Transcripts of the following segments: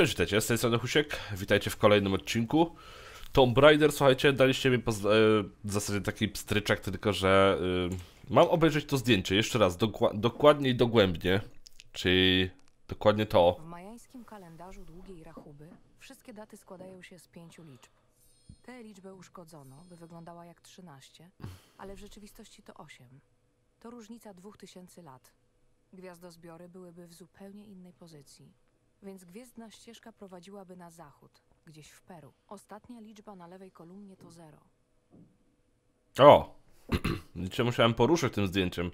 Cześć, witajcie, z tej strony Husiek, witajcie w kolejnym odcinku Tomb Raider. Słuchajcie, daliście mi w zasadzie taki pstryczek, tylko że mam obejrzeć to zdjęcie jeszcze raz, dokładnie i dogłębnie. Czyli dokładnie to. W majańskim kalendarzu długiej rachuby wszystkie daty składają się z 5 liczb. Tę liczbę uszkodzono, by wyglądała jak 13, ale w rzeczywistości to 8. To różnica 2000 lat. Gwiazdozbiory byłyby w zupełnie innej pozycji. Więc gwiezdna ścieżka prowadziłaby na zachód, gdzieś w Peru. Ostatnia liczba na lewej kolumnie to 0. O! Niczego musiałem poruszyć tym zdjęciem.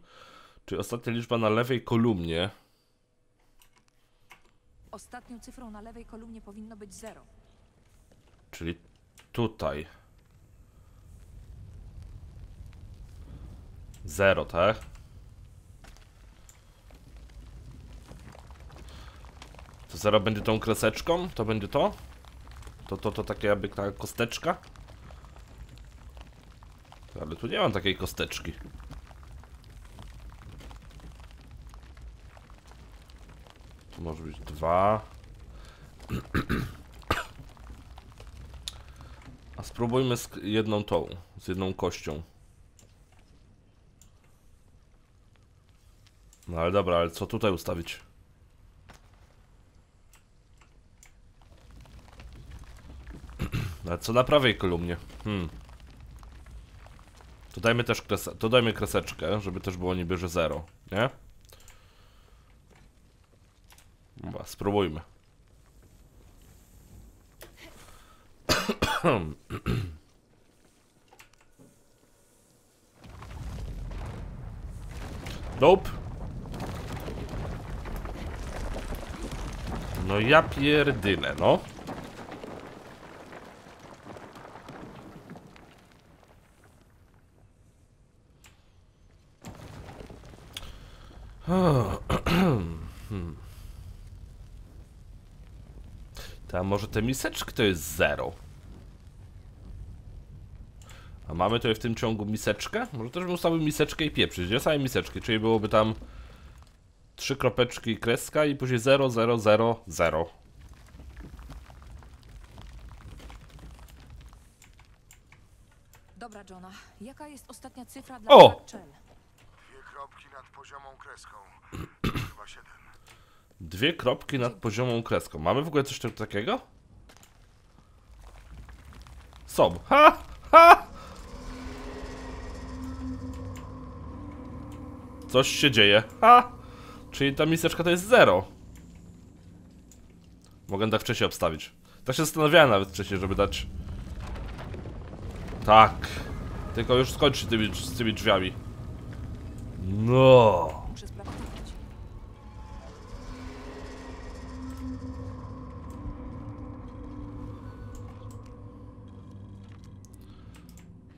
Czyli ostatnia liczba na lewej kolumnie. Ostatnią cyfrą na lewej kolumnie powinno być 0. Czyli tutaj. 0, tak? To zero będzie tą kreseczką? To będzie to? To takie jakby ta kosteczka? Ale tu nie mam takiej kosteczki. To może być 2. A spróbujmy z jedną tą, z jedną kością. No ale dobra, ale co tutaj ustawić? A co na prawej kolumnie? To dajmy też kreseczkę, żeby też było niby, że 0, nie? Chyba, spróbujmy. Dope. No ja pierdyle, no. A może te miseczki to jest 0? A mamy tutaj w tym ciągu miseczkę? Może też bym ustawił miseczkę i pieprzyć, nie same miseczki, czyli byłoby tam 3 kropeczki i kreska i później 0, 0, 0, 0. Dobra, Johna, jaka jest ostatnia cyfra dla Czel? 2 kropki nad poziomą kreską. Chyba 7. 2 kropki nad poziomą kreską. Mamy w ogóle coś takiego? Sob. Ha! Ha! Coś się dzieje. Ha! Czyli ta miseczka to jest 0. Mogę tak wcześniej obstawić. Tak się zastanawiałem nawet wcześniej, żeby dać... Tak. Tylko już skończ się z tymi drzwiami. No.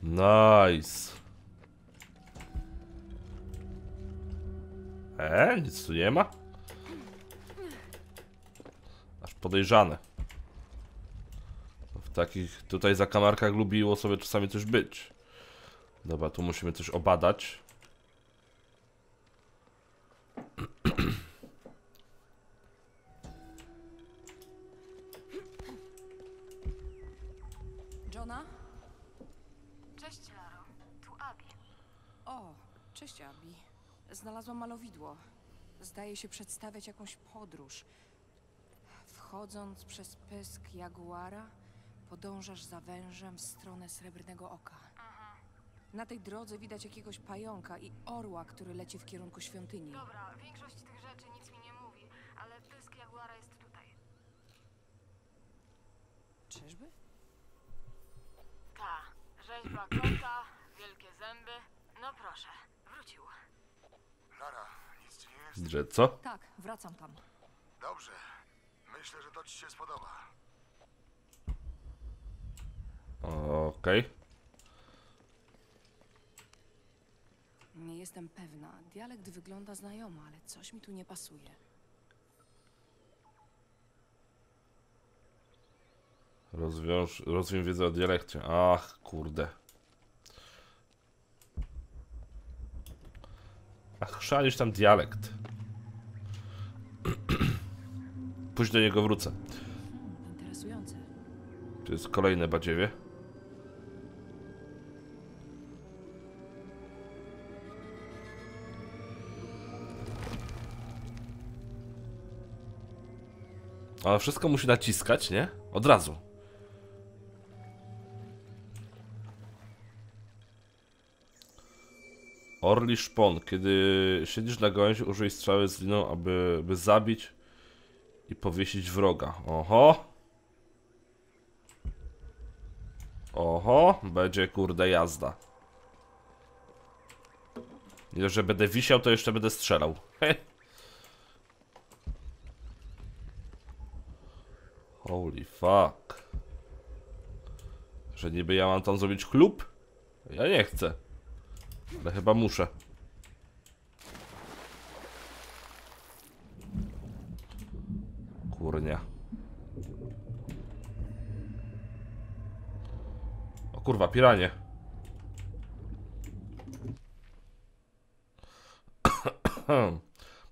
Nice. Nic tu nie ma. Aż podejrzane. W takich tutaj zakamarkach lubiło sobie czasami coś być. Dobra, tu musimy coś obadać. Cześć, Abi. Znalazłam malowidło. Zdaje się przedstawiać jakąś podróż. Wchodząc przez pysk jaguara, podążasz za wężem w stronę Srebrnego Oka. Na tej drodze widać jakiegoś pająka i orła, który leci w kierunku świątyni. Dobra, większość tych rzeczy nic mi nie mówi, ale pysk jaguara jest tutaj. Czyżby? Ta, rzeźba kota, wielkie zęby. No proszę. Wrócił. Lara, nic ci nie jest? Że co? Tak, wracam tam. Dobrze. Myślę, że to ci się spodoba. Okej. Nie jestem pewna. Dialekt wygląda znajomo, ale coś mi tu nie pasuje. Rozwiń wiedzę o dialekcie. Ach, kurde. Ach, szalisz tam dialekt. Później do niego wrócę. Tu jest kolejne badziewie. Ale wszystko musi naciskać, nie? Od razu. Orli szpon. Kiedy siedzisz na gałęzi, użyj strzały z liną, aby zabić i powiesić wroga. Oho! Oho! Będzie kurde jazda. Nie, że będę wisiał, to jeszcze będę strzelał. Holy fuck. Że niby ja mam tam zrobić klub? Ja nie chcę. Ale chyba muszę. Kurnia. O kurwa, piranie.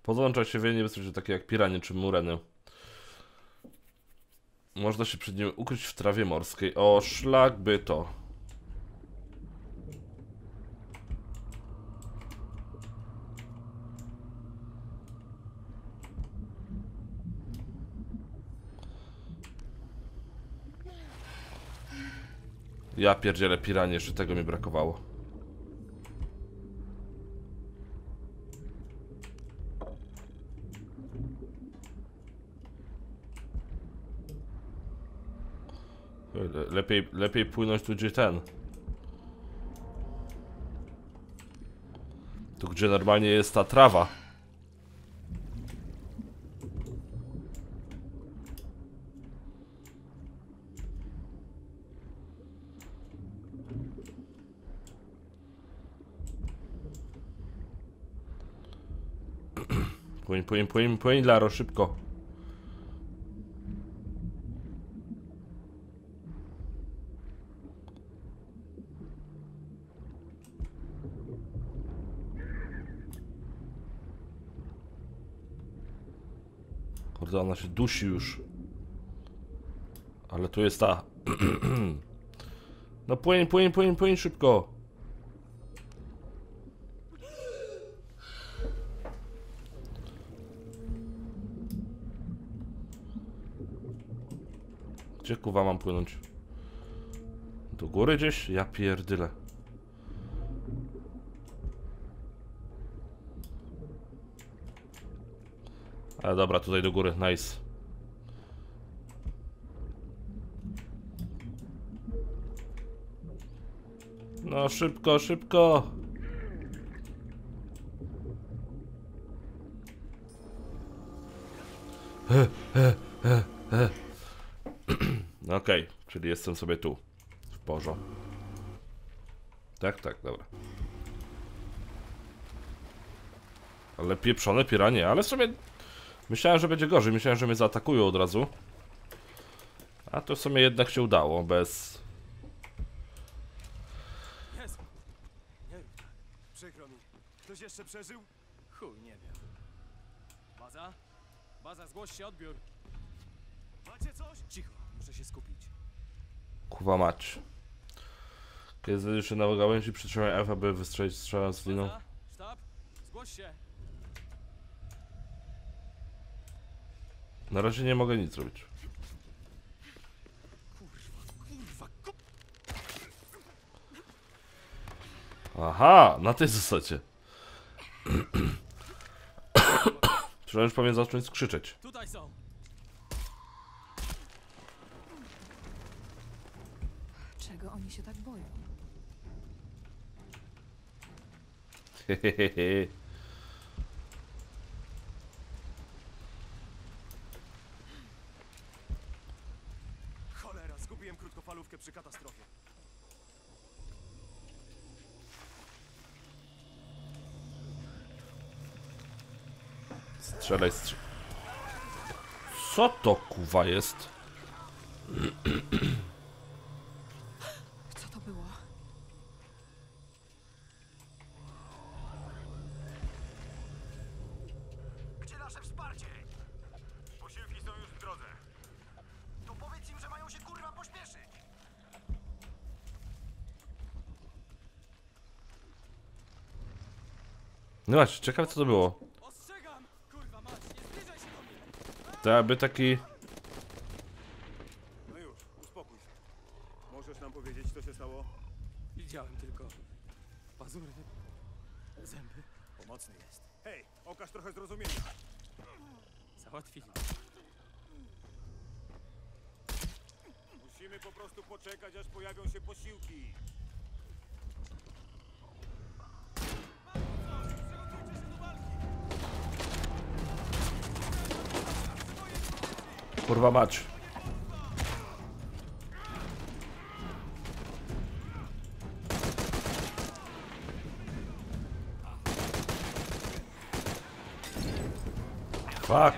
Podłącza się w niebezpieczne takie jak piranie czy mureny. Można się przed nim ukryć w trawie morskiej. O, szlak by to. Ja pierdzielę piranie, jeszcze tego mi brakowało. Lepiej płynąć tu, gdzie ten. Tu, gdzie normalnie jest ta trawa. Płyń, Laro, szybko. Kurde, ona się dusi już. Ale tu jest ta. No płyń, szybko. Gdzie kuwa mam płynąć? Do góry gdzieś? Ja pierdyle. Ale dobra, tutaj do góry, nice. No szybko, szybko. Okej, czyli jestem sobie tu. W porządku. Tak, dobra. Ale pieprzone piranie, ale w sumie... Myślałem, że będzie gorzej, myślałem, że mnie zaatakują od razu. A to w sumie jednak się udało, bez... Jezu. Nie, przykro mi. Ktoś jeszcze przeżył? Chuj, nie wiem. Baza? Baza, zgłoś się, odbiór. Macie coś? Cicho, muszę się skupić. Kurwa mać. Kiedy znajdziesz się na gałęzi, przytrzymaj F, aby wystrzelić strzała z liną. Baza? Sztab? Zgłoś się. Na razie nie mogę nic zrobić. Kurwa. Aha, na tej zasadzie. Przecież powinien zacząć krzyczeć. Tutaj są. Czego oni się tak boją? Hehehe. Krótkofalówkę przy katastrofie. Strzelaj, strzelaj. Co to kuwa jest? Co to było? Gdzie nasze wsparcie? Posiłki są już w drodze. To powiedz im, że mają się kurwa pośpieszyć. No właśnie, ciekawe co to było. To aby taki... No już, uspokój się. Możesz nam powiedzieć, co się stało? Widziałem tylko pazury, zęby. Pomocny jest. Hej, okaż trochę zrozumienia. Załatwili. Musimy po prostu poczekać, aż pojawią się posiłki. Kurwa mać. Fuck.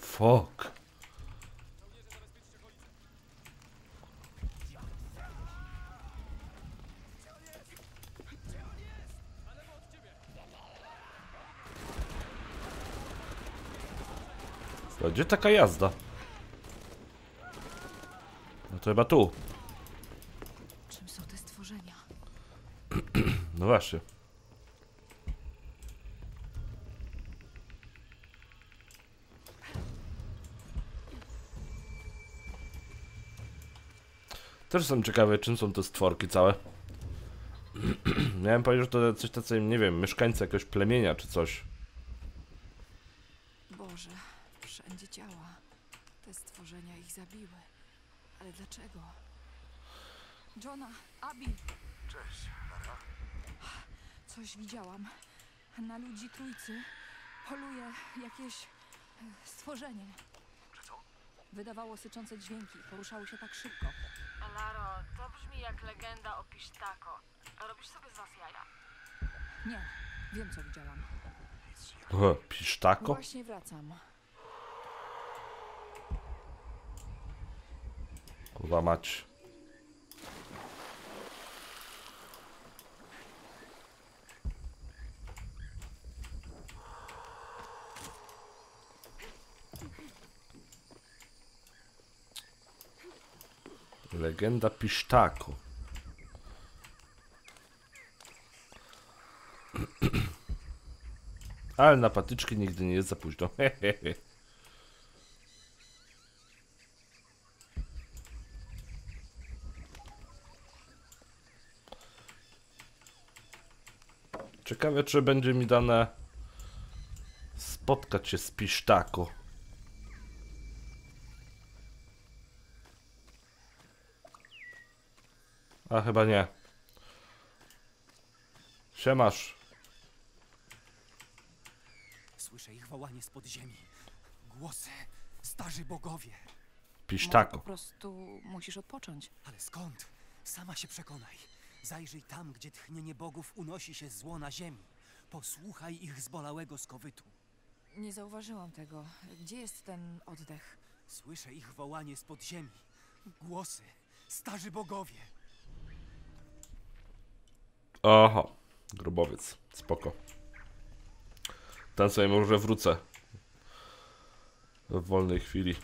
Fuck. To gdzie taka jazda? No to chyba tu. Czym są te stworzenia? No właśnie. Też jestem ciekawy, czym są te stworki całe. Miałem powiedzieć, że to coś tacy, nie wiem, mieszkańcy jakiegoś plemienia czy coś. Boże, wszędzie ciała. Te stworzenia ich zabiły. Ale dlaczego? Johna, Abby. Cześć, Lara. Coś widziałam. Na ludzi trójcy poluje jakieś stworzenie. Czy co? Wydawało syczące dźwięki, poruszało się tak szybko. Laro, to brzmi jak legenda o Pishtaco. Robisz sobie z nas jaja. Nie, wiem co widziałam. Pishtaco? Właśnie wracam. Kurwa mać. Legenda Pishtaco. Ale na patyczki nigdy nie jest za późno. Ciekawe, czy będzie mi dane spotkać się z Pishtaco. A chyba nie. Siemasz. Słyszę ich wołanie spod ziemi. Głosy, starzy bogowie. Pishtaco. Po prostu musisz odpocząć. Ale skąd? Sama się przekonaj. Zajrzyj tam, gdzie tchnienie bogów unosi się zło na ziemi. Posłuchaj ich zbolałego skowytu. Nie zauważyłam tego. Gdzie jest ten oddech? Słyszę ich wołanie spod ziemi. Głosy, starzy bogowie. Aha, grobowiec, spoko. Tam sobie może wrócę w wolnej chwili.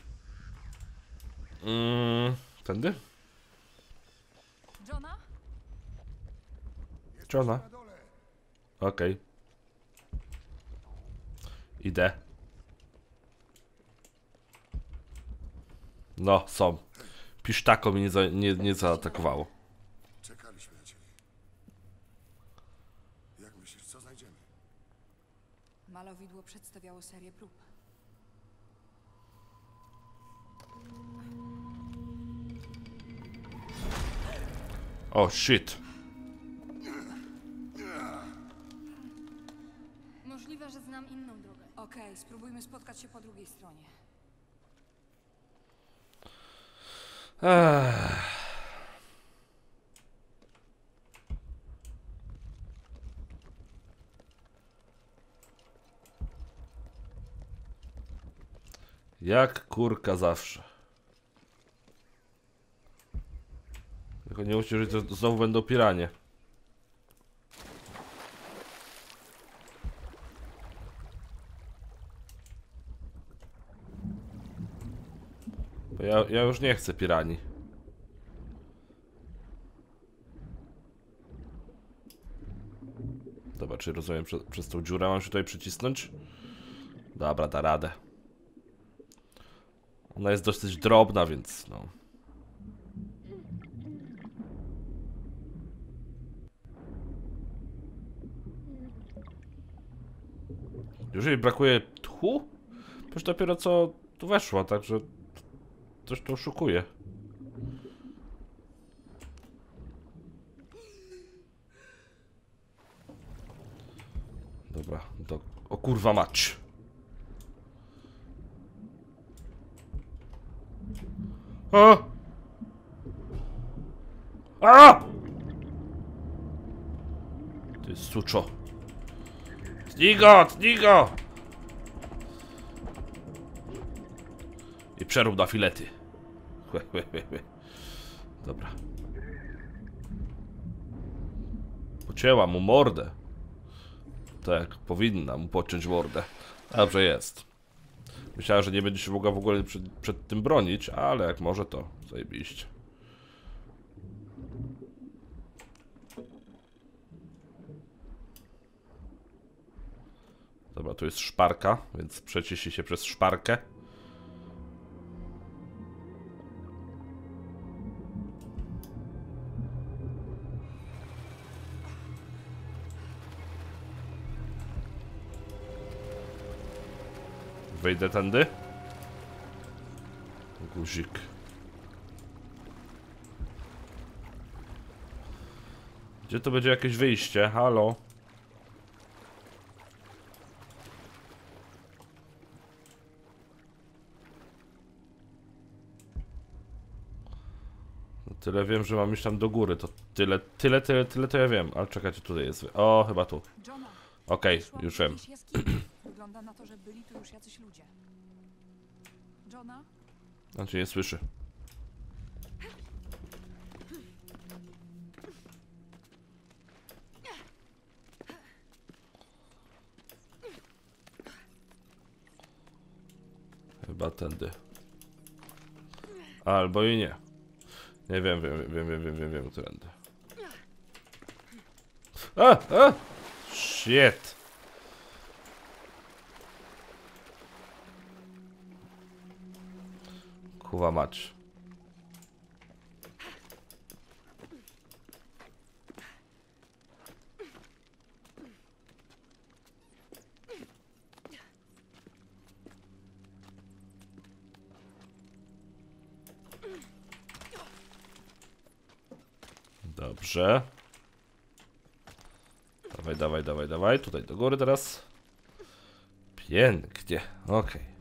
Tędy? Johna? Johna? Okej. Idę. No, są. Pishtaco mnie nie zaatakowało. Malowidło przedstawiało serię prób. Oh shit. Możliwe, że znam inną drogę. Okej, spróbujmy spotkać się po drugiej stronie. Jak kurka zawsze. Tylko nie mówcie, że to znowu będą piranie. Bo ja już nie chcę piranii. Dobra, czy rozumiem, przez tą dziurę mam się tutaj przycisnąć? Dobra, da radę. Ona jest dosyć drobna, więc no. Już jej brakuje tchu? Przecież dopiero co tu weszła, także coś tu oszukuje. Dobra, to... O kurwa mać! A! A! Ty suczo! Znigo! Znigo! I przerób na filety. Dobra. Pocięła mu mordę. Tak, powinna mu pociąć mordę. Dobrze jest. Myślałem, że nie będzie się mogła w ogóle przed tym bronić, ale jak może, to zajebiście. Dobra, tu jest szparka, więc przeciśnij się przez szparkę. Wejdę tędy. Guzik. Gdzie to będzie jakieś wyjście? Halo? No tyle wiem, że mam iść tam do góry. To tyle to ja wiem. Ale czekajcie, tutaj jest. O, chyba tu. Okej, już wiem. Wygląda na to, że byli tu już jacyś ludzie. Johna? On cię nie słyszy. Chyba tędy. Albo i nie. Nie wiem, wiem tędy. A! Shit! Kurwa mać. Dobrze. Dawaj, dawaj. Tutaj do góry teraz. Pięknie. Okej.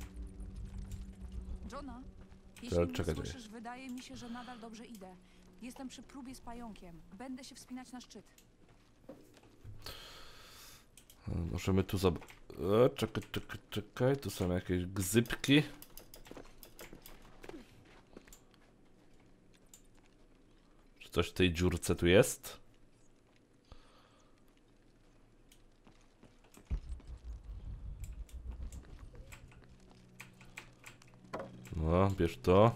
Jeśli mnie słyszysz, wydaje mi się, że nadal dobrze idę. Jestem przy próbie z pająkiem. Będę się wspinać na szczyt. Możemy tu czekaj, tu są jakieś gzypki. Czy coś w tej dziurce tu jest? No, bierz to.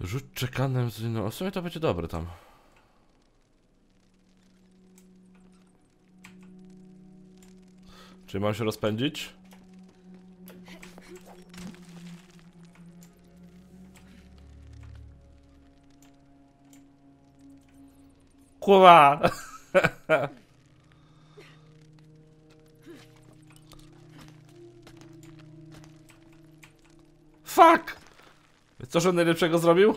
Rzut czekanem z inną. W sumie to będzie dobre tam. Czy mam się rozpędzić? Kurwa! Fuck! Co, że najlepszego zrobił?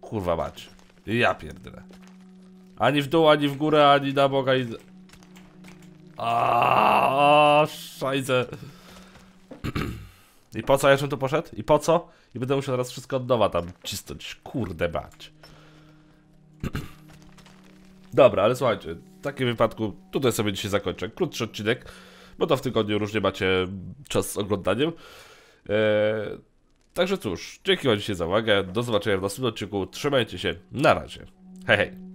Kurwa mać. Ja pierdolę. Ani w dół, ani w górę, ani na bok, ani... Aaaa, szajce. I po co jeszcze tu poszedł? I po co? I będę musiał teraz wszystko od nowa tam cisnąć. Kurde mać. Dobra, ale słuchajcie. W takim wypadku tutaj sobie dzisiaj zakończę. Krótszy odcinek. Bo to w tygodniu różnie macie czas z oglądaniem. Także cóż, dzięki wam dzisiaj za uwagę. Do zobaczenia w następnym odcinku. Trzymajcie się. Na razie. Hej, hej.